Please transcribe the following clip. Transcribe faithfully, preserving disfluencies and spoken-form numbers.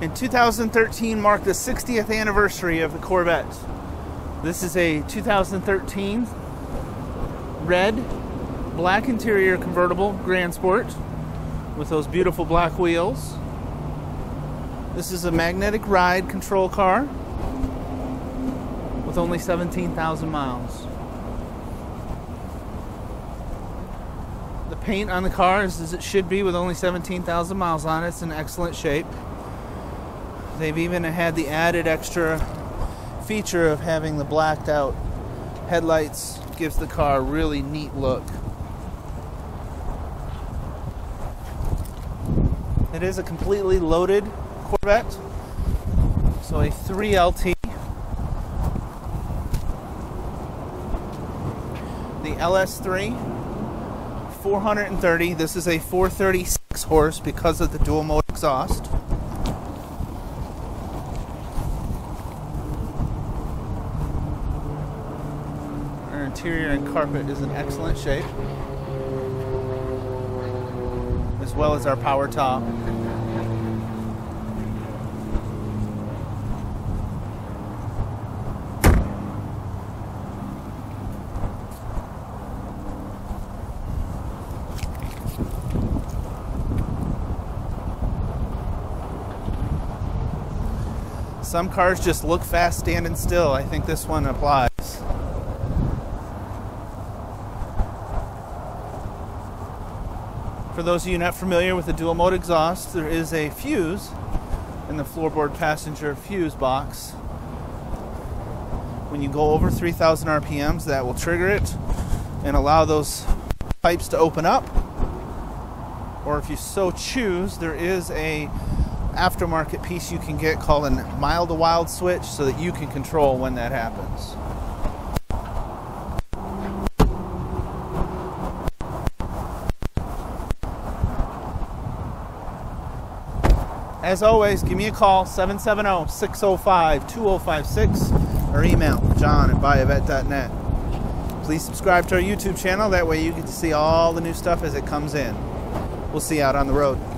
In two thousand thirteen marked the sixtieth anniversary of the Corvette. This is a two thousand thirteen red, black interior convertible Grand Sport with those beautiful black wheels. This is a magnetic ride control car with only seventeen thousand miles. The paint on the car is as it should be with only seventeen thousand miles on it. It's in excellent shape. They've even had the added extra feature of having the blacked out headlights. Gives the car a really neat look. It is a completely loaded Corvette, so a three L T. The L S three, four hundred thirty. This is a four thirty-six horse because of the dual mode exhaust. Interior and carpet is in excellent shape, as well as our power top. Some cars just look fast standing still. I think this one applies. For those of you not familiar with the dual mode exhaust, there is a fuse in the floorboard passenger fuse box. When you go over three thousand R P Ms, that will trigger it and allow those pipes to open up. Or if you so choose, there is a aftermarket piece you can get called a mild to wild switch so that you can control when that happens. As always, give me a call, seven seven zero, six zero five, two zero five six, or email john at buy a vet dot net. Please subscribe to our YouTube channel. That way you get to see all the new stuff as it comes in. We'll see you out on the road.